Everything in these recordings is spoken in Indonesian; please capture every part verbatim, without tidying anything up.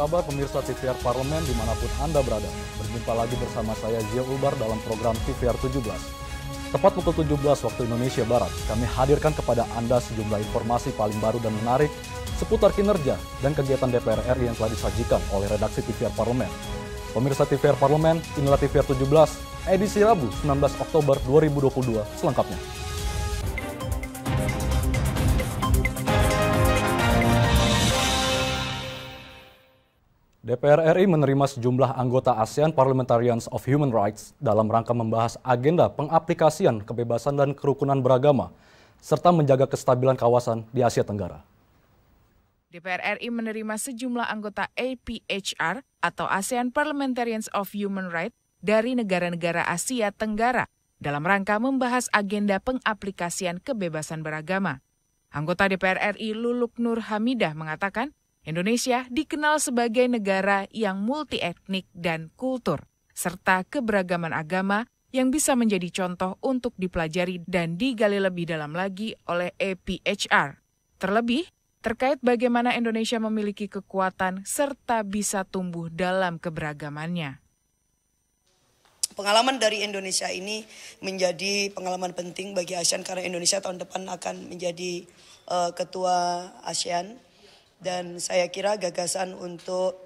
kabar pemirsa T V R Parlemen dimanapun Anda berada? Berjumpa lagi bersama saya Zia Ulbar dalam program T V R tujuh belas. Tepat pukul tujuh belas waktu Indonesia Barat, kami hadirkan kepada Anda sejumlah informasi paling baru dan menarik seputar kinerja dan kegiatan D P R R I yang telah disajikan oleh redaksi T V R Parlemen. Pemirsa T V R Parlemen, inilah T V R tujuh belas, edisi Rabu sembilan belas Oktober dua ribu dua puluh dua selengkapnya. D P R R I menerima sejumlah anggota ASEAN Parliamentarians of Human Rights dalam rangka membahas agenda pengaplikasian kebebasan dan kerukunan beragama, serta menjaga kestabilan kawasan di Asia Tenggara. D P R R I menerima sejumlah anggota A P H R atau ASEAN Parliamentarians of Human Rights dari negara-negara Asia Tenggara dalam rangka membahas agenda pengaplikasian kebebasan beragama. Anggota D P R R I Luluk Nur Hamidah mengatakan, Indonesia dikenal sebagai negara yang multietnik dan kultur, serta keberagaman agama yang bisa menjadi contoh untuk dipelajari dan digali lebih dalam lagi oleh A P H R. Terlebih, terkait bagaimana Indonesia memiliki kekuatan serta bisa tumbuh dalam keberagamannya. Pengalaman dari Indonesia ini menjadi pengalaman penting bagi ASEAN karena Indonesia tahun depan akan menjadi uh, ketua ASEAN. Dan saya kira gagasan untuk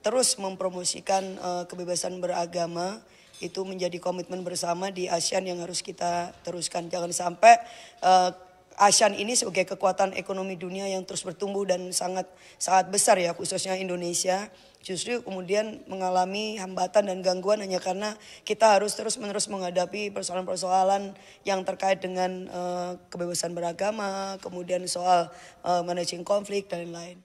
terus mempromosikan uh, kebebasan beragama itu menjadi komitmen bersama di ASEAN yang harus kita teruskan. Jangan sampai uh, ASEAN ini sebagai kekuatan ekonomi dunia yang terus bertumbuh dan sangat sangat besar ya, khususnya Indonesia, justru kemudian mengalami hambatan dan gangguan hanya karena kita harus terus-menerus menghadapi persoalan-persoalan yang terkait dengan uh, kebebasan beragama, kemudian soal uh, managing konflik dan lain-lain.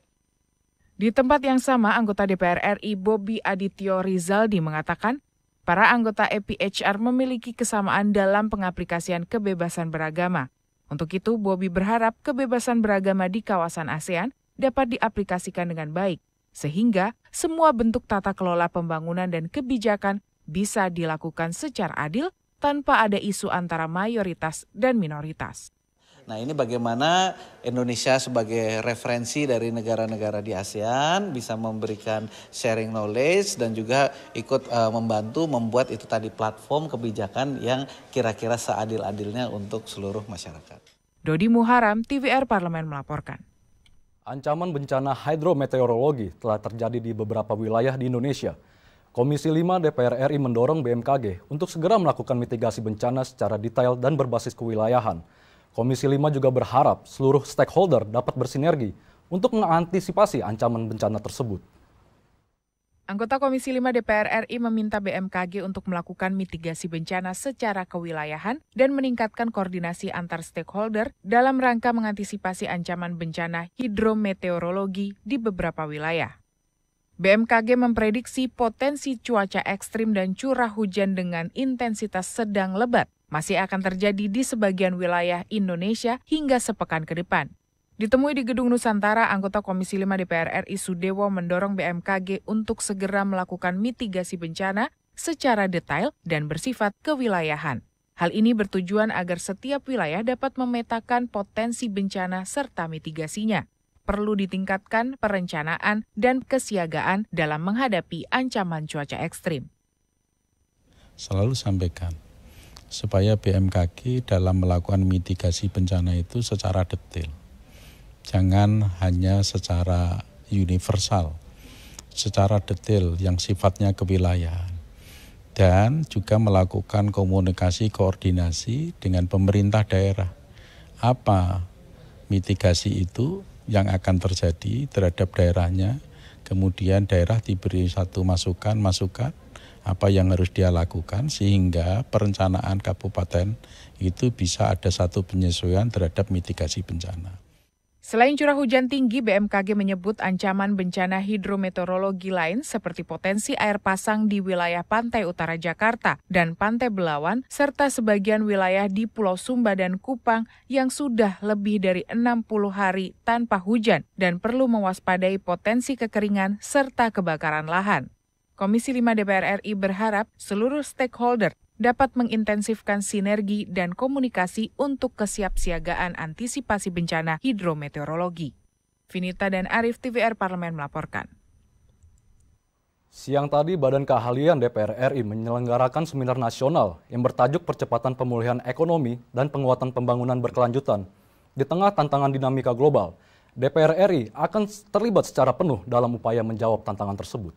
Di tempat yang sama, anggota D P R R I Bobby Adityo Rizaldi mengatakan, para anggota A P H R memiliki kesamaan dalam pengaplikasian kebebasan beragama. Untuk itu, Bobby berharap kebebasan beragama di kawasan ASEAN dapat diaplikasikan dengan baik, sehingga semua bentuk tata kelola pembangunan dan kebijakan bisa dilakukan secara adil tanpa ada isu antara mayoritas dan minoritas. Nah, ini bagaimana Indonesia sebagai referensi dari negara-negara di ASEAN bisa memberikan sharing knowledge dan juga ikut uh, membantu membuat itu tadi platform kebijakan yang kira-kira seadil-adilnya untuk seluruh masyarakat. Dodi Muharram, T V R Parlemen melaporkan. Ancaman bencana hidrometeorologi telah terjadi di beberapa wilayah di Indonesia. Komisi lima D P R R I mendorong B M K G untuk segera melakukan mitigasi bencana secara detail dan berbasis kewilayahan. Komisi lima juga berharap seluruh stakeholder dapat bersinergi untuk mengantisipasi ancaman bencana tersebut. Anggota Komisi lima D P R R I meminta B M K G untuk melakukan mitigasi bencana secara kewilayahan dan meningkatkan koordinasi antar stakeholder dalam rangka mengantisipasi ancaman bencana hidrometeorologi di beberapa wilayah. B M K G memprediksi potensi cuaca ekstrim dan curah hujan dengan intensitas sedang lebat masih akan terjadi di sebagian wilayah Indonesia hingga sepekan ke depan. Ditemui di Gedung Nusantara, anggota Komisi lima D P R R I Sudewo mendorong B M K G untuk segera melakukan mitigasi bencana secara detail dan bersifat kewilayahan. Hal ini bertujuan agar setiap wilayah dapat memetakan potensi bencana serta mitigasinya. Perlu ditingkatkan perencanaan dan kesiagaan dalam menghadapi ancaman cuaca ekstrim. Selalu sampaikan supaya B M K G dalam melakukan mitigasi bencana itu secara detail. Jangan hanya secara universal, secara detail yang sifatnya kewilayahan. Dan juga melakukan komunikasi koordinasi dengan pemerintah daerah. Apa mitigasi itu yang akan terjadi terhadap daerahnya, kemudian daerah diberi satu masukan-masukan apa yang harus dia lakukan sehingga perencanaan kabupaten itu bisa ada satu penyesuaian terhadap mitigasi bencana. Selain curah hujan tinggi, B M K G menyebut ancaman bencana hidrometeorologi lain seperti potensi air pasang di wilayah pantai utara Jakarta dan pantai Belawan, serta sebagian wilayah di Pulau Sumba dan Kupang yang sudah lebih dari enam puluh hari tanpa hujan dan perlu mewaspadai potensi kekeringan serta kebakaran lahan. Komisi lima D P R R I berharap seluruh stakeholder dapat mengintensifkan sinergi dan komunikasi untuk kesiapsiagaan antisipasi bencana hidrometeorologi. Finita dan Arif, T V R Parlemen melaporkan. Siang tadi, Badan Keahlian D P R R I menyelenggarakan seminar nasional yang bertajuk Percepatan Pemulihan Ekonomi dan Penguatan Pembangunan Berkelanjutan. Di tengah tantangan dinamika global, D P R R I akan terlibat secara penuh dalam upaya menjawab tantangan tersebut.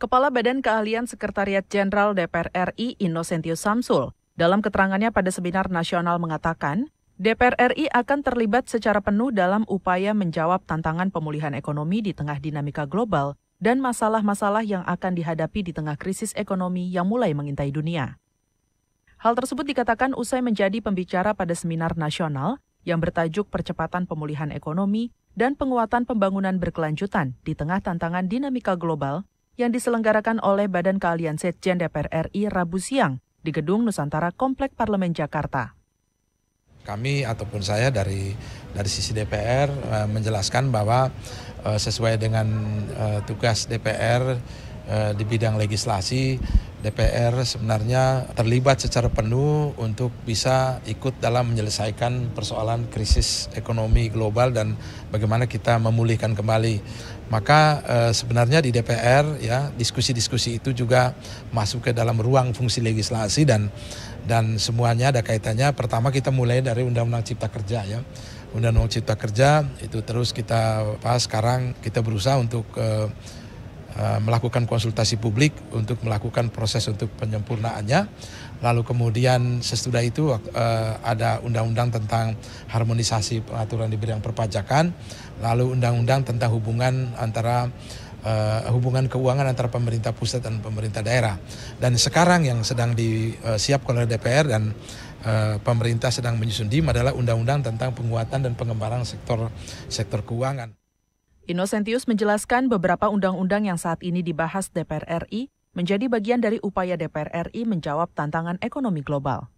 Kepala Badan Keahlian Sekretariat Jenderal D P R R I, Inosentius Samsul, dalam keterangannya pada seminar nasional mengatakan, D P R R I akan terlibat secara penuh dalam upaya menjawab tantangan pemulihan ekonomi di tengah dinamika global dan masalah-masalah yang akan dihadapi di tengah krisis ekonomi yang mulai mengintai dunia. Hal tersebut dikatakan usai menjadi pembicara pada seminar nasional yang bertajuk Percepatan Pemulihan Ekonomi dan Penguatan Pembangunan Berkelanjutan di tengah tantangan dinamika global yang diselenggarakan oleh Badan Keahlian Setjen D P R R I Rabu siang di Gedung Nusantara Komplek Parlemen Jakarta. Kami ataupun saya dari dari sisi D P R eh, menjelaskan bahwa eh, sesuai dengan eh, tugas D P R eh, di bidang legislasi, D P R sebenarnya terlibat secara penuh untuk bisa ikut dalam menyelesaikan persoalan krisis ekonomi global dan bagaimana kita memulihkan kembali. Maka eh, sebenarnya di D P R ya diskusi-diskusi itu juga masuk ke dalam ruang fungsi legislasi dan dan semuanya ada kaitannya. Pertama kita mulai dari Undang-Undang Cipta Kerja ya. Undang-Undang Cipta Kerja itu terus kita pas sekarang kita berusaha untuk eh, melakukan konsultasi publik untuk melakukan proses untuk penyempurnaannya. Lalu kemudian sesudah itu ada undang-undang tentang harmonisasi pengaturan di bidang perpajakan, lalu undang-undang tentang hubungan antara Uh, hubungan keuangan antara pemerintah pusat dan pemerintah daerah. Dan sekarang yang sedang disiapkan oleh D P R dan uh, pemerintah sedang menyusun D I M adalah undang-undang tentang penguatan dan pengembangan sektor sektor keuangan. Inosentius menjelaskan beberapa undang-undang yang saat ini dibahas D P R R I menjadi bagian dari upaya D P R R I menjawab tantangan ekonomi global.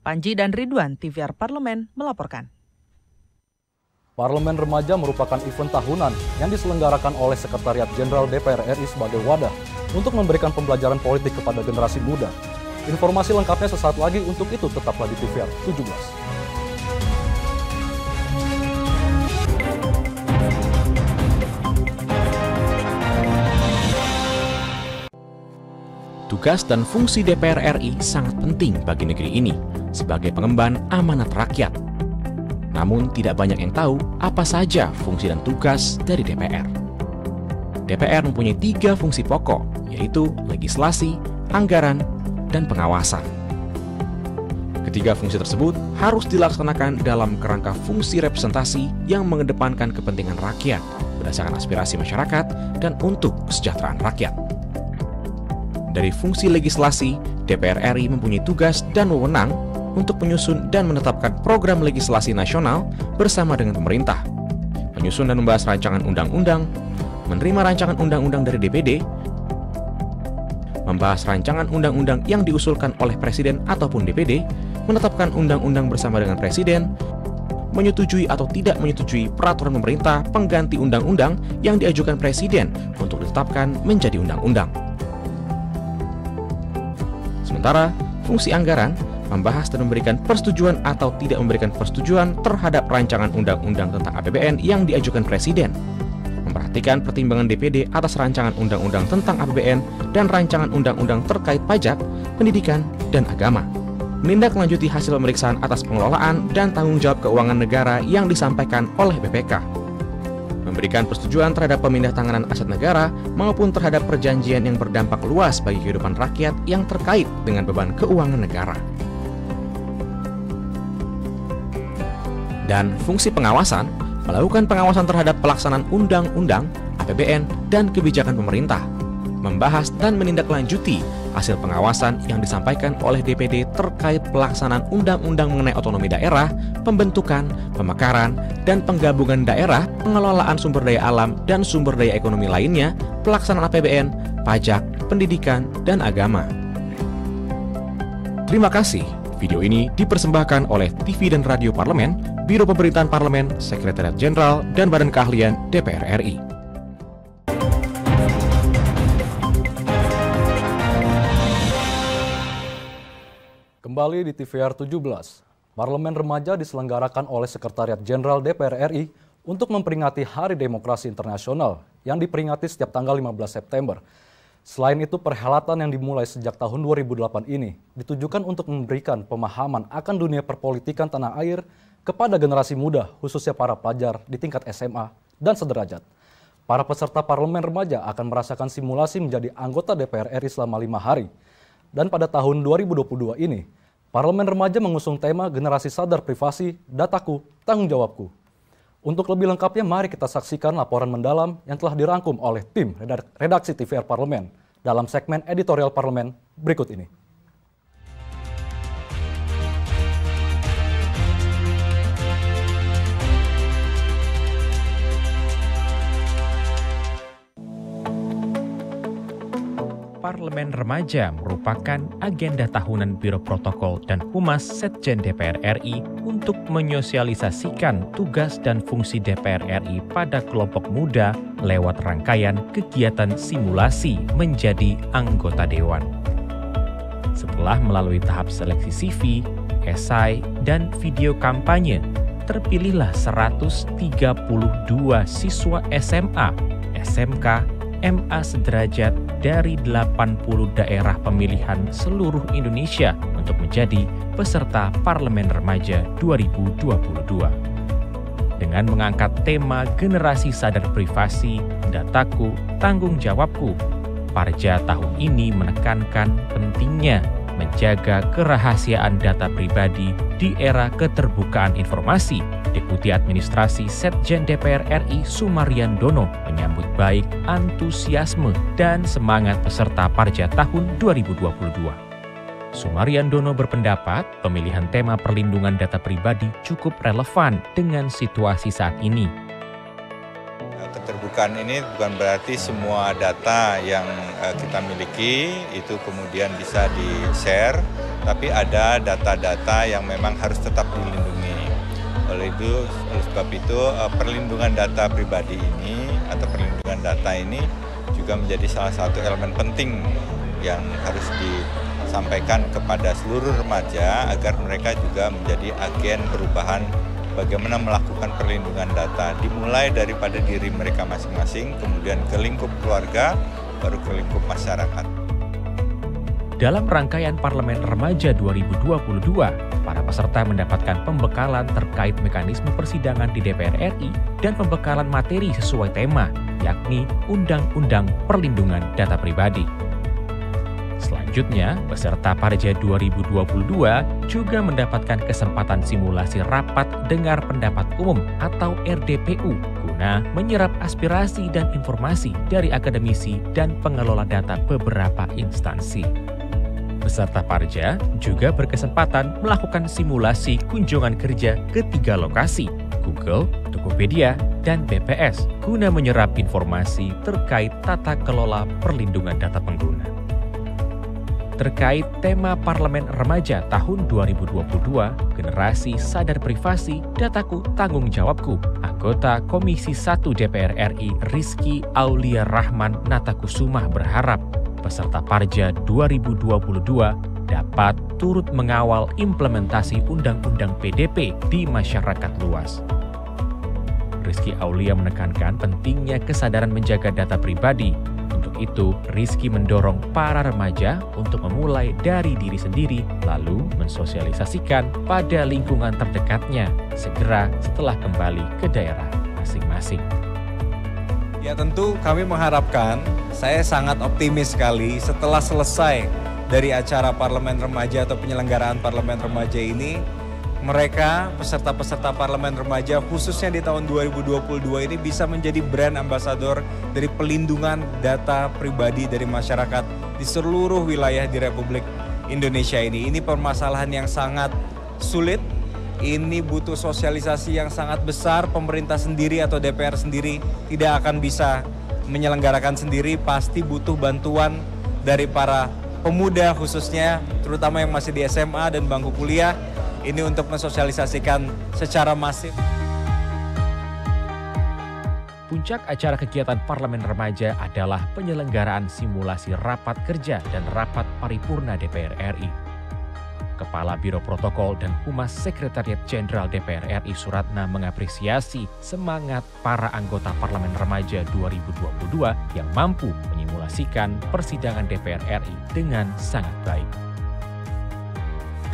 Panji dan Ridwan, T V R Parlemen melaporkan. Parlemen Remaja merupakan event tahunan yang diselenggarakan oleh Sekretariat Jenderal D P R R I sebagai wadah untuk memberikan pembelajaran politik kepada generasi muda. Informasi lengkapnya sesaat lagi, untuk itu tetaplah di T V R tujuh belas. Tugas dan fungsi D P R R I sangat penting bagi negeri ini sebagai pengemban amanat rakyat. Namun tidak banyak yang tahu apa saja fungsi dan tugas dari D P R. D P R mempunyai tiga fungsi pokok, yaitu legislasi, anggaran, dan pengawasan. Ketiga fungsi tersebut harus dilaksanakan dalam kerangka fungsi representasi yang mengedepankan kepentingan rakyat berdasarkan aspirasi masyarakat dan untuk kesejahteraan rakyat. Dari fungsi legislasi, D P R R I mempunyai tugas dan wewenang untuk menyusun dan menetapkan program legislasi nasional bersama dengan pemerintah, menyusun dan membahas rancangan undang-undang, menerima rancangan undang-undang dari D P D, membahas rancangan undang-undang yang diusulkan oleh Presiden ataupun D P D, menetapkan undang-undang bersama dengan Presiden, menyetujui atau tidak menyetujui peraturan pemerintah pengganti undang-undang yang diajukan Presiden untuk ditetapkan menjadi undang-undang. Sementara, fungsi anggaran membahas dan memberikan persetujuan atau tidak memberikan persetujuan terhadap rancangan undang-undang tentang A P B N yang diajukan Presiden, memperhatikan pertimbangan D P D atas rancangan undang-undang tentang A P B N dan rancangan undang-undang terkait pajak, pendidikan, dan agama, menindaklanjuti hasil pemeriksaan atas pengelolaan dan tanggung jawab keuangan negara yang disampaikan oleh B P K, memberikan persetujuan terhadap pemindahantanganan aset negara maupun terhadap perjanjian yang berdampak luas bagi kehidupan rakyat yang terkait dengan beban keuangan negara. Dan fungsi pengawasan melakukan pengawasan terhadap pelaksanaan undang-undang, A P B N, dan kebijakan pemerintah, membahas dan menindaklanjuti hasil pengawasan yang disampaikan oleh D P D terkait pelaksanaan undang-undang mengenai otonomi daerah, pembentukan, pemekaran, dan penggabungan daerah, pengelolaan sumber daya alam dan sumber daya ekonomi lainnya, pelaksanaan A P B N, pajak, pendidikan, dan agama. Terima kasih. Video ini dipersembahkan oleh T V dan Radio Parlemen, Biro Pemberitaan Parlemen, Sekretariat Jenderal, dan Badan Keahlian D P R R I. Kembali di T V R tujuh belas, Parlemen Remaja diselenggarakan oleh Sekretariat Jenderal D P R R I untuk memperingati Hari Demokrasi Internasional yang diperingati setiap tanggal lima belas September. Selain itu, perhelatan yang dimulai sejak tahun dua ribu delapan ini ditujukan untuk memberikan pemahaman akan dunia perpolitikan tanah air kepada generasi muda, khususnya para pelajar di tingkat S M A dan sederajat. Para peserta parlemen remaja akan merasakan simulasi menjadi anggota D P R R I selama lima hari. Dan pada tahun dua ribu dua puluh dua ini, parlemen remaja mengusung tema generasi sadar privasi, dataku, tanggung jawabku. Untuk lebih lengkapnya, mari kita saksikan laporan mendalam yang telah dirangkum oleh tim redaksi T V R Parlemen dalam segmen editorial Parlemen berikut ini. Parlemen Remaja merupakan agenda tahunan Biro Protokol dan Humas Setjen D P R R I untuk menyosialisasikan tugas dan fungsi D P R R I pada kelompok muda lewat rangkaian kegiatan simulasi menjadi anggota dewan. Setelah melalui tahap seleksi C V, esai, dan video kampanye, terpilihlah seratus tiga puluh dua siswa S M A, S M K, M A sederajat dari delapan puluh daerah pemilihan seluruh Indonesia untuk menjadi peserta Parlemen Remaja dua ribu dua puluh dua. Dengan mengangkat tema generasi sadar privasi, dataku, tanggung jawabku, Parja tahun ini menekankan pentingnya menjaga kerahasiaan data pribadi di era keterbukaan informasi. Deputi Administrasi Setjen D P R R I Sumariyandono menyambut baik antusiasme dan semangat peserta Parja tahun dua ribu dua puluh dua. Sumariyandono berpendapat pemilihan tema perlindungan data pribadi cukup relevan dengan situasi saat ini. Keterbukaan ini bukan berarti semua data yang kita miliki itu kemudian bisa di-share, tapi ada data-data yang memang harus tetap dilindungi. Oleh itu, oleh sebab itu perlindungan data pribadi ini atau perlindungan data ini juga menjadi salah satu elemen penting yang harus disampaikan kepada seluruh remaja agar mereka juga menjadi agen perubahan bagaimana melakukan perlindungan data dimulai daripada diri mereka masing-masing, kemudian ke lingkup keluarga, baru ke lingkup masyarakat. Dalam rangkaian Parlemen Remaja dua ribu dua puluh dua, para peserta mendapatkan pembekalan terkait mekanisme persidangan di D P R R I dan pembekalan materi sesuai tema, yakni Undang-Undang Perlindungan Data Pribadi. Selanjutnya, peserta Parja dua ribu dua puluh dua juga mendapatkan kesempatan simulasi rapat dengar pendapat umum atau R D P U guna menyerap aspirasi dan informasi dari akademisi dan pengelola data beberapa instansi. Peserta Parja juga berkesempatan melakukan simulasi kunjungan kerja ke tiga lokasi, Google, Tokopedia, dan B P S, guna menyerap informasi terkait tata kelola perlindungan data pengguna. Terkait tema Parlemen Remaja tahun dua ribu dua puluh dua, Generasi Sadar Privasi, Dataku, Tanggung Jawabku, anggota Komisi satu D P R R I Rizky Aulia Rahman Natakusumah berharap peserta Parja dua ribu dua puluh dua dapat turut mengawal implementasi Undang-Undang P D P di masyarakat luas. Rizky Aulia menekankan pentingnya kesadaran menjaga data pribadi. Untuk itu, Rizky mendorong para remaja untuk memulai dari diri sendiri, lalu mensosialisasikan pada lingkungan terdekatnya segera setelah kembali ke daerah masing-masing. Ya tentu kami mengharapkan, saya sangat optimis sekali setelah selesai dari acara Parlemen Remaja atau penyelenggaraan Parlemen Remaja ini, mereka peserta-peserta Parlemen Remaja khususnya di tahun dua ribu dua puluh dua ini bisa menjadi brand ambassador dari pelindungan data pribadi dari masyarakat di seluruh wilayah di Republik Indonesia ini. Ini permasalahan yang sangat sulit, ini butuh sosialisasi yang sangat besar. Pemerintah sendiri atau D P R sendiri tidak akan bisa menyelenggarakan sendiri, pasti butuh bantuan dari para pemuda khususnya, terutama yang masih di S M A dan bangku kuliah, ini untuk mensosialisasikan secara masif. Puncak acara kegiatan Parlemen Remaja adalah penyelenggaraan simulasi rapat kerja dan rapat paripurna D P R R I. Kepala Biro Protokol dan Humas Sekretariat Jenderal D P R R I Suratna mengapresiasi semangat para anggota Parlemen Remaja dua ribu dua puluh dua yang mampu menyimulasikan persidangan D P R R I dengan sangat baik.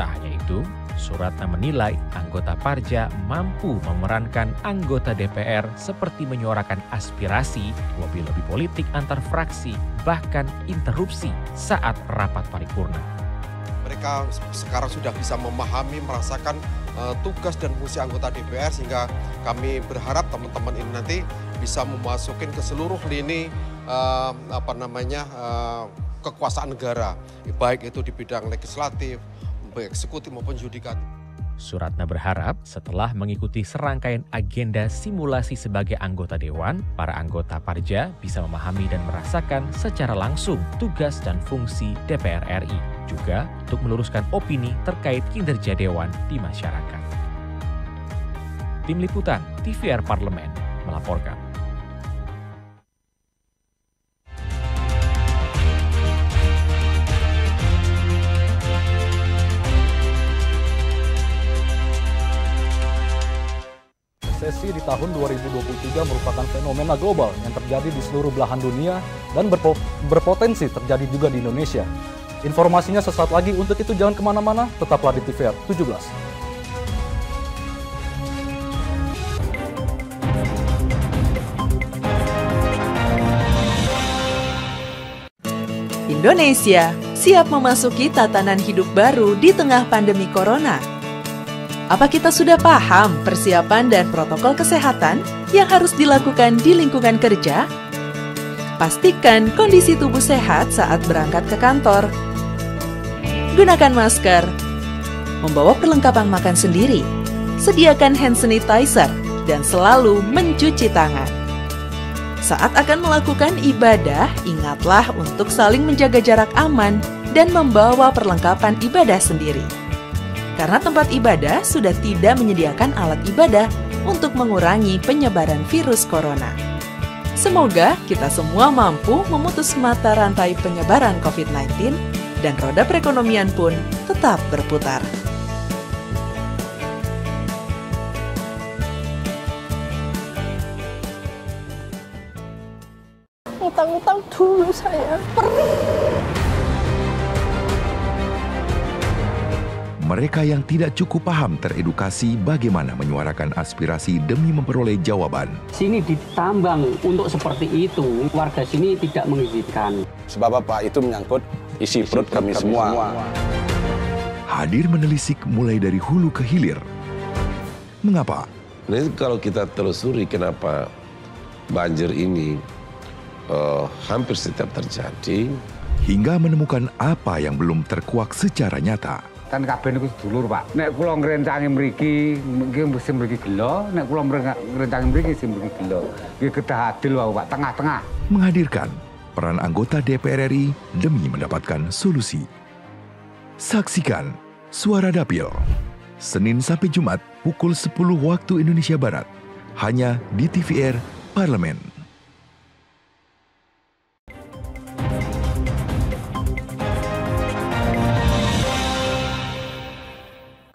Tak hanya itu, Suratna menilai anggota Parja mampu memerankan anggota D P R seperti menyuarakan aspirasi, lobby-lobby politik antar fraksi, bahkan interupsi saat rapat paripurna. Mereka sekarang sudah bisa memahami, merasakan uh, tugas dan fungsi anggota D P R, sehingga kami berharap teman-teman ini nanti bisa memasukin ke seluruh lini uh, apa namanya uh, kekuasaan negara, baik itu di bidang legislatif, eksekutif maupun yudikatif. Suratna berharap setelah mengikuti serangkaian agenda simulasi sebagai anggota dewan, para anggota Parja bisa memahami dan merasakan secara langsung tugas dan fungsi D P R R I, juga untuk meluruskan opini terkait kinerja dewan di masyarakat. Tim Liputan T V R Parlemen melaporkan. Resesi di tahun dua ribu dua puluh tiga merupakan fenomena global yang terjadi di seluruh belahan dunia dan berpo berpotensi terjadi juga di Indonesia. Informasinya sesaat lagi, untuk itu jangan kemana-mana, tetaplah di T V R tujuh belas. Indonesia siap memasuki tatanan hidup baru di tengah pandemi Corona. Apa kita sudah paham persiapan dan protokol kesehatan yang harus dilakukan di lingkungan kerja? Pastikan kondisi tubuh sehat saat berangkat ke kantor. Gunakan masker. Membawa perlengkapan makan sendiri. Sediakan hand sanitizer dan selalu mencuci tangan. Saat akan melakukan ibadah, ingatlah untuk saling menjaga jarak aman dan membawa perlengkapan ibadah sendiri. Karena tempat ibadah sudah tidak menyediakan alat ibadah untuk mengurangi penyebaran virus corona. Semoga kita semua mampu memutus mata rantai penyebaran COVID sembilan belas dan roda perekonomian pun tetap berputar. Utang-utang dulu saya, perih. Mereka yang tidak cukup paham teredukasi bagaimana menyuarakan aspirasi demi memperoleh jawaban. Sini ditambang untuk seperti itu, warga sini tidak mengizinkan. Sebab apa? Itu menyangkut isi perut kami, kami semua. semua. Hadir menelisik mulai dari hulu ke hilir. Mengapa? Nah, kalau kita telusuri kenapa banjir ini uh, hampir setiap terjadi. Hingga menemukan apa yang belum terkuak secara nyata. Kan kabeh niku sedulur, Pak. Nek kula ngrencangi mriki, nggih mesti mriki gelo, nek kula ngrencangi mriki sing mriki gelo. Nggih kedah adil wae, Pak, tengah-tengah. Menghadirkan peran anggota D P R R I demi mendapatkan solusi. Saksikan Suara Dapil Senin sampai Jumat pukul sepuluh waktu Indonesia Barat hanya di T V R Parlemen.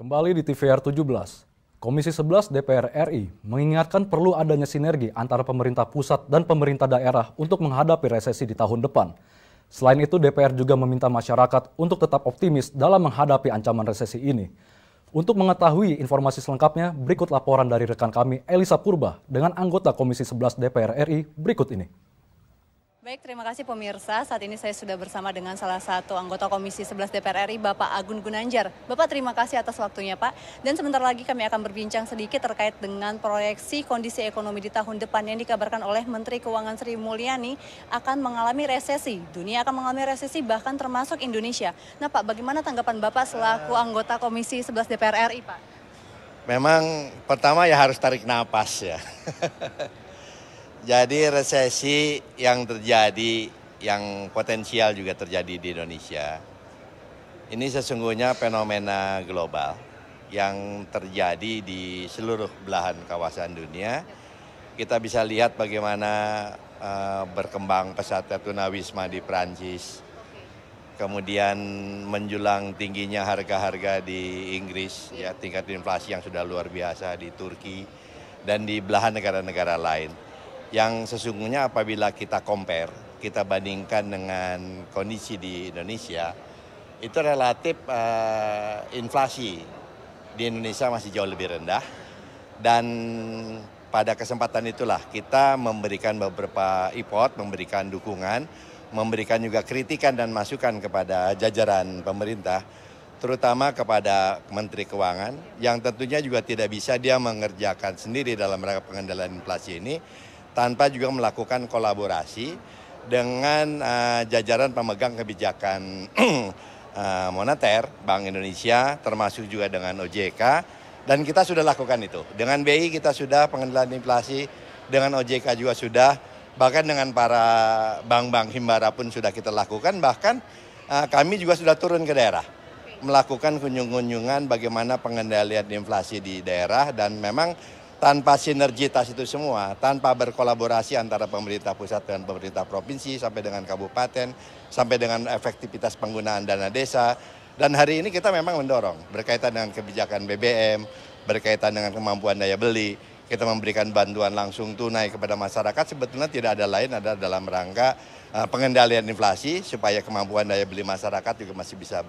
Kembali di T V R tujuh belas, Komisi sebelas D P R R I mengingatkan perlu adanya sinergi antara pemerintah pusat dan pemerintah daerah untuk menghadapi resesi di tahun depan. Selain itu, D P R juga meminta masyarakat untuk tetap optimis dalam menghadapi ancaman resesi ini. Untuk mengetahui informasi selengkapnya, berikut laporan dari rekan kami Elisa Purba dengan anggota Komisi sebelas D P R R I berikut ini. Baik, terima kasih pemirsa. Saat ini saya sudah bersama dengan salah satu anggota Komisi sebelas D P R R I, Bapak Agun Gunandjar. Bapak, terima kasih atas waktunya, Pak. Dan sebentar lagi kami akan berbincang sedikit terkait dengan proyeksi kondisi ekonomi di tahun depan yang dikabarkan oleh Menteri Keuangan Sri Mulyani akan mengalami resesi. Dunia akan mengalami resesi, bahkan termasuk Indonesia. Nah, Pak, bagaimana tanggapan Bapak selaku anggota Komisi sebelas D P R R I, Pak? Memang pertama ya harus tarik napas ya. Jadi resesi yang terjadi, yang potensial juga terjadi di Indonesia, ini sesungguhnya fenomena global yang terjadi di seluruh belahan kawasan dunia. Kita bisa lihat bagaimana uh, berkembang pesat tunawisma di Prancis, kemudian menjulang tingginya harga-harga di Inggris, ya tingkat inflasi yang sudah luar biasa di Turki dan di belahan negara-negara lain. Yang sesungguhnya apabila kita compare, kita bandingkan dengan kondisi di Indonesia, itu relatif uh, inflasi di Indonesia masih jauh lebih rendah. Dan pada kesempatan itulah kita memberikan beberapa effort, memberikan dukungan, memberikan juga kritikan dan masukan kepada jajaran pemerintah, terutama kepada Menteri Keuangan, yang tentunya juga tidak bisa dia mengerjakan sendiri dalam rangka pengendalian inflasi ini, tanpa juga melakukan kolaborasi dengan uh, jajaran pemegang kebijakan uh, moneter, Bank Indonesia, termasuk juga dengan O J K, dan kita sudah lakukan itu. Dengan B I kita sudah pengendalian inflasi, dengan O J K juga sudah, bahkan dengan para bank-bank himbara pun sudah kita lakukan, bahkan uh, kami juga sudah turun ke daerah, melakukan kunjung-kunjungan bagaimana pengendalian inflasi di daerah, dan memang tanpa sinergitas itu semua, tanpa berkolaborasi antara pemerintah pusat dengan pemerintah provinsi, sampai dengan kabupaten, sampai dengan efektivitas penggunaan dana desa, dan hari ini kita memang mendorong berkaitan dengan kebijakan B B M, berkaitan dengan kemampuan daya beli, kita memberikan bantuan langsung tunai kepada masyarakat, sebetulnya tidak ada lain ada dalam rangka pengendalian inflasi supaya kemampuan daya beli masyarakat juga masih bisa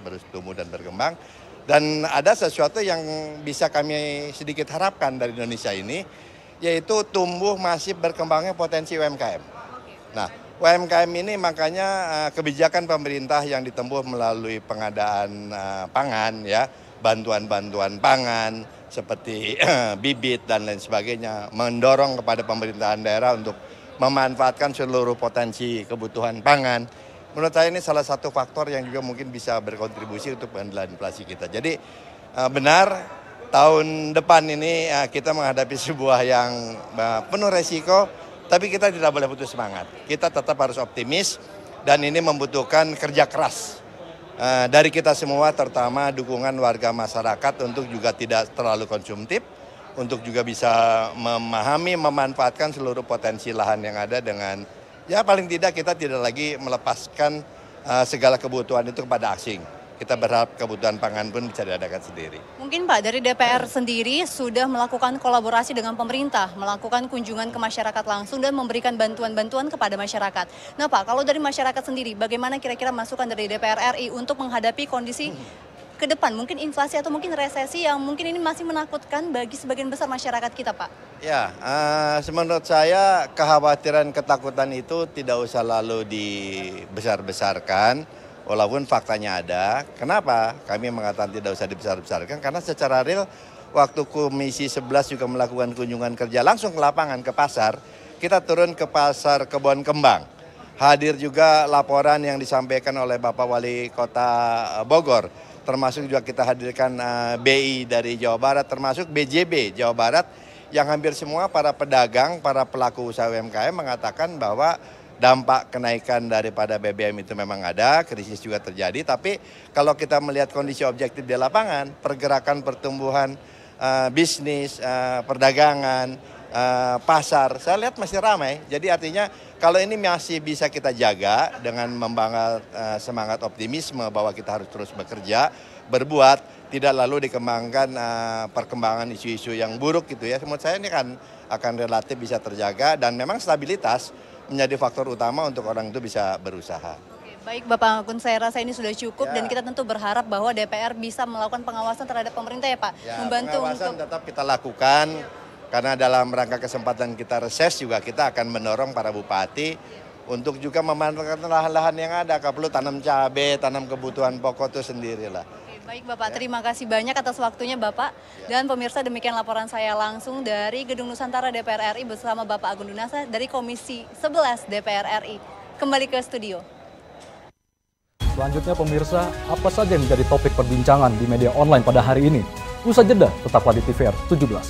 bertumbuh dan berkembang. Dan ada sesuatu yang bisa kami sedikit harapkan dari Indonesia ini, yaitu tumbuh masif berkembangnya potensi U M K M. Nah, U M K M ini makanya kebijakan pemerintah yang ditempuh melalui pengadaan pangan, ya, bantuan-bantuan pangan seperti bibit dan lain sebagainya, mendorong kepada pemerintahan daerah untuk memanfaatkan seluruh potensi kebutuhan pangan. Menurut saya ini salah satu faktor yang juga mungkin bisa berkontribusi untuk pengendalian inflasi kita. Jadi benar, tahun depan ini kita menghadapi sebuah yang penuh resiko, tapi kita tidak boleh putus semangat. Kita tetap harus optimis, dan ini membutuhkan kerja keras dari kita semua, terutama dukungan warga masyarakat untuk juga tidak terlalu konsumtif, untuk juga bisa memahami, memanfaatkan seluruh potensi lahan yang ada, dengan ya paling tidak kita tidak lagi melepaskan uh, segala kebutuhan itu kepada asing. Kita berharap kebutuhan pangan pun bisa diadakan sendiri. Mungkin Pak, dari D P R sendiri sudah melakukan kolaborasi dengan pemerintah, melakukan kunjungan ke masyarakat langsung dan memberikan bantuan-bantuan kepada masyarakat. Nah Pak, kalau dari masyarakat sendiri, bagaimana kira-kira masukan dari D P R R I untuk menghadapi kondisi ke depan? Mungkin inflasi atau mungkin resesi yang mungkin ini masih menakutkan bagi sebagian besar masyarakat kita Pak. Ya, uh, menurut saya kekhawatiran, ketakutan itu tidak usah lalu dibesar-besarkan. Walaupun faktanya ada, kenapa kami mengatakan tidak usah dibesar-besarkan? Karena secara real waktu Komisi sebelas juga melakukan kunjungan kerja langsung ke lapangan, ke pasar, kita turun ke pasar Kebon Kembang. Hadir juga laporan yang disampaikan oleh Bapak Wali Kota Bogor, termasuk juga kita hadirkan uh, B I dari Jawa Barat, termasuk B J B Jawa Barat, yang hampir semua para pedagang, para pelaku usaha U M K M mengatakan bahwa dampak kenaikan daripada B B M itu memang ada, krisis juga terjadi, tapi kalau kita melihat kondisi objektif di lapangan, pergerakan pertumbuhan uh, bisnis, uh, perdagangan, uh, pasar, saya lihat masih ramai. Jadi artinya kalau ini masih bisa kita jaga dengan membangun uh, semangat optimisme bahwa kita harus terus bekerja, berbuat, tidak lalu dikembangkan uh, perkembangan isu-isu yang buruk gitu ya. Menurut saya ini kan akan relatif bisa terjaga, dan memang stabilitas menjadi faktor utama untuk orang itu bisa berusaha. Oke, baik Bapak Agun, saya rasa ini sudah cukup ya. Dan kita tentu berharap bahwa D P R bisa melakukan pengawasan terhadap pemerintah ya Pak. Ya, membantu pengawasan untuk... tetap kita lakukan. Ya. Karena dalam rangka kesempatan kita reses juga kita akan mendorong para bupati untuk juga memanfaatkan lahan-lahan yang ada. Kalau perlu tanam cabai, tanam kebutuhan pokok itu sendirilah. Oke, baik Bapak, ya. Terima kasih banyak atas waktunya Bapak. Ya. Dan pemirsa, demikian laporan saya langsung dari Gedung Nusantara D P R R I bersama Bapak Agun Gunandjar dari Komisi sebelas D P R R I. Kembali ke studio. Selanjutnya pemirsa, apa saja yang menjadi topik perbincangan di media online pada hari ini? Usai jeda, tetaplah di T V R tujuh belas.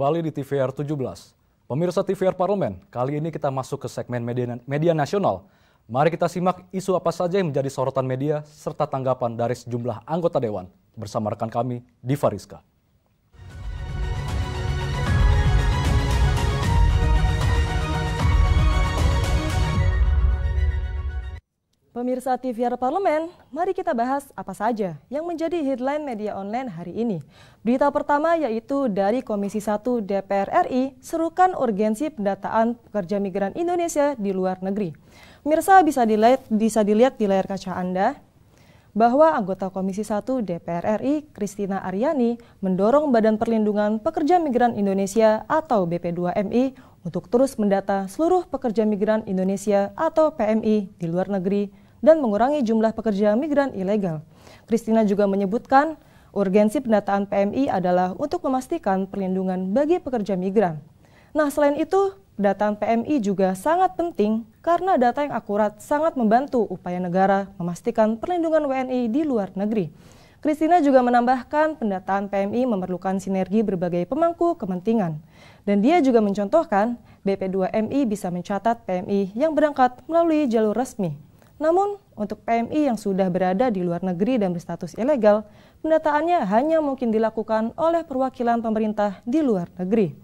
kembali di T V R tujuh belas. Pemirsa T V R Parlemen, kali ini kita masuk ke segmen media, media nasional. Mari kita simak isu apa saja yang menjadi sorotan media serta tanggapan dari sejumlah anggota Dewan. Bersama rekan kami, Difa Riska. Pemirsa T V R Parlemen, mari kita bahas apa saja yang menjadi headline media online hari ini. Berita pertama yaitu dari Komisi satu D P R R I, serukan urgensi pendataan pekerja migran Indonesia di luar negeri. Pemirsa bisa dilihat, bisa dilihat di layar kaca Anda bahwa anggota Komisi satu D P R R I, Kristina Aryani, mendorong Badan Perlindungan Pekerja Migran Indonesia atau B P dua M I untuk terus mendata seluruh pekerja migran Indonesia atau P M I di luar negeri dan mengurangi jumlah pekerja migran ilegal. Kristina juga menyebutkan urgensi pendataan P M I adalah untuk memastikan perlindungan bagi pekerja migran. Nah, selain itu, pendataan P M I juga sangat penting karena data yang akurat sangat membantu upaya negara memastikan perlindungan W N I di luar negeri. Kristina juga menambahkan pendataan P M I memerlukan sinergi berbagai pemangku kepentingan. Dan dia juga mencontohkan B P dua M I bisa mencatat P M I yang berangkat melalui jalur resmi. Namun, untuk P M I yang sudah berada di luar negeri dan berstatus ilegal, pendataannya hanya mungkin dilakukan oleh perwakilan pemerintah di luar negeri.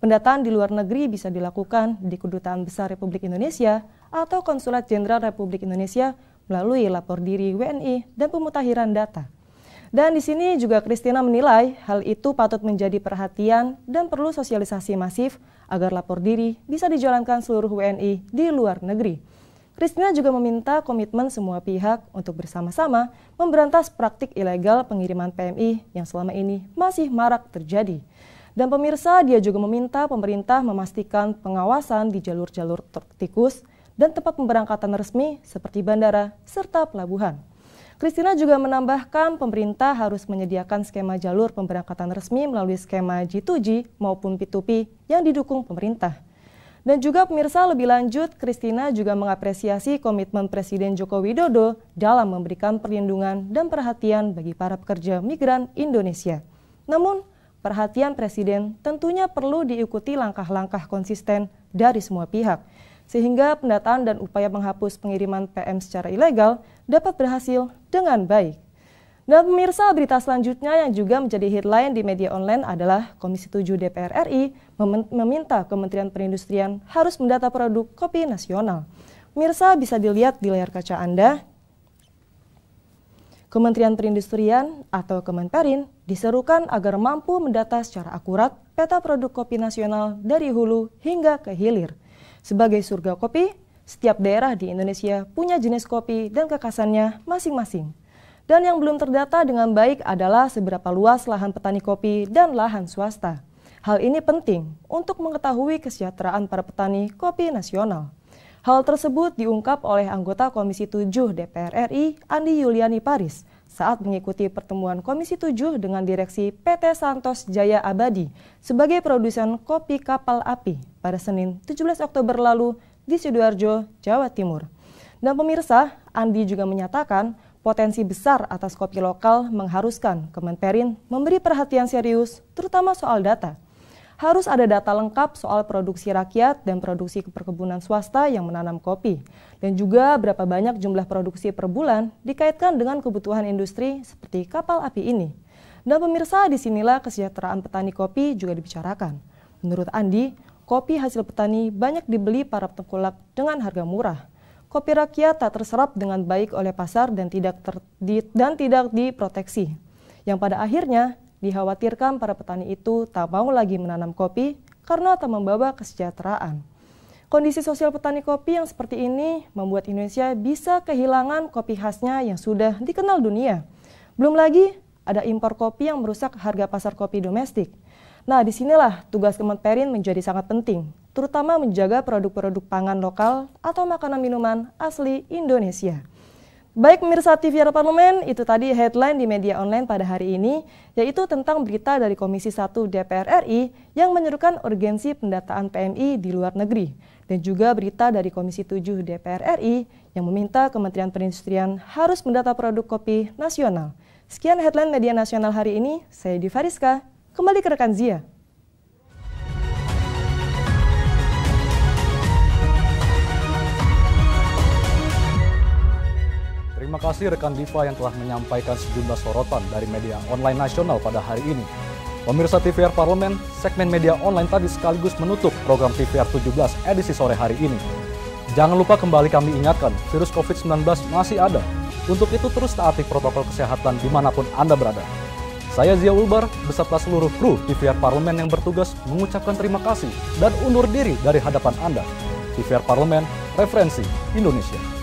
Pendataan di luar negeri bisa dilakukan di Kedutaan Besar Republik Indonesia atau Konsulat Jenderal Republik Indonesia melalui lapor diri W N I dan pemutakhiran data. Dan di sini juga Kristina menilai hal itu patut menjadi perhatian dan perlu sosialisasi masif agar lapor diri bisa dijalankan seluruh W N I di luar negeri. Kristina juga meminta komitmen semua pihak untuk bersama-sama memberantas praktik ilegal pengiriman P M I yang selama ini masih marak terjadi. Dan pemirsa, dia juga meminta pemerintah memastikan pengawasan di jalur-jalur tikus dan tempat pemberangkatan resmi seperti bandara serta pelabuhan. Kristina juga menambahkan pemerintah harus menyediakan skema jalur pemberangkatan resmi melalui skema G dua G maupun P dua P yang didukung pemerintah. Dan juga pemirsa, lebih lanjut, Kristina juga mengapresiasi komitmen Presiden Joko Widodo dalam memberikan perlindungan dan perhatian bagi para pekerja migran Indonesia. Namun, perhatian Presiden tentunya perlu diikuti langkah-langkah konsisten dari semua pihak, sehingga pendataan dan upaya menghapus pengiriman P M secara ilegal dapat berhasil dengan baik. Dan pemirsa, berita selanjutnya yang juga menjadi headline di media online adalah Komisi tujuh D P R R I meminta Kementerian Perindustrian harus mendata produk kopi nasional. Pemirsa, bisa dilihat di layar kaca Anda. Kementerian Perindustrian atau Kemenperin diserukan agar mampu mendata secara akurat peta produk kopi nasional dari hulu hingga ke hilir. Sebagai surga kopi, setiap daerah di Indonesia punya jenis kopi dan kekhasannya masing-masing. Dan yang belum terdata dengan baik adalah seberapa luas lahan petani kopi dan lahan swasta. Hal ini penting untuk mengetahui kesejahteraan para petani kopi nasional. Hal tersebut diungkap oleh anggota Komisi tujuh D P R R I, Andi Yuliani Paris, saat mengikuti pertemuan Komisi tujuh dengan direksi P T Santos Jaya Abadi sebagai produsen kopi Kapal Api pada Senin tujuh belas Oktober lalu di Sidoarjo, Jawa Timur. Dan pemirsa, Andi juga menyatakan potensi besar atas kopi lokal mengharuskan Kemenperin memberi perhatian serius, terutama soal data. Harus ada data lengkap soal produksi rakyat dan produksi perkebunan swasta yang menanam kopi. Dan juga berapa banyak jumlah produksi per bulan dikaitkan dengan kebutuhan industri seperti Kapal Api ini. Dan pemirsa, disinilah kesejahteraan petani kopi juga dibicarakan. Menurut Andi, kopi hasil petani banyak dibeli para tengkulak dengan harga murah. Kopi rakyat tak terserap dengan baik oleh pasar dan tidak ter, di, dan tidak diproteksi. Yang pada akhirnya dikhawatirkan para petani itu tak mau lagi menanam kopi karena tak membawa kesejahteraan. Kondisi sosial petani kopi yang seperti ini membuat Indonesia bisa kehilangan kopi khasnya yang sudah dikenal dunia. Belum lagi ada impor kopi yang merusak harga pasar kopi domestik. Nah, disinilah tugas Kemenperin menjadi sangat penting, terutama menjaga produk-produk pangan lokal atau makanan minuman asli Indonesia. Baik pemirsa T V R Parlemen, itu tadi headline di media online pada hari ini, yaitu tentang berita dari Komisi satu D P R R I yang menyerukan urgensi pendataan P M I di luar negeri. Dan juga berita dari Komisi tujuh D P R R I yang meminta Kementerian Perindustrian harus mendata produk kopi nasional. Sekian headline media nasional hari ini, saya Diva Riska. Kembali ke rekan Zia. Terima kasih rekan Diva yang telah menyampaikan sejumlah sorotan dari media online nasional pada hari ini. Pemirsa T V R Parlemen, segmen media online tadi sekaligus menutup program T V R tujuh belas edisi sore hari ini. Jangan lupa kembali kami ingatkan, virus COVID sembilan belas masih ada. Untuk itu terus taati protokol kesehatan dimanapun Anda berada. Saya Zia Ulbar, beserta seluruh kru T V R Parlemen yang bertugas mengucapkan terima kasih dan undur diri dari hadapan Anda. T V R Parlemen, referensi Indonesia.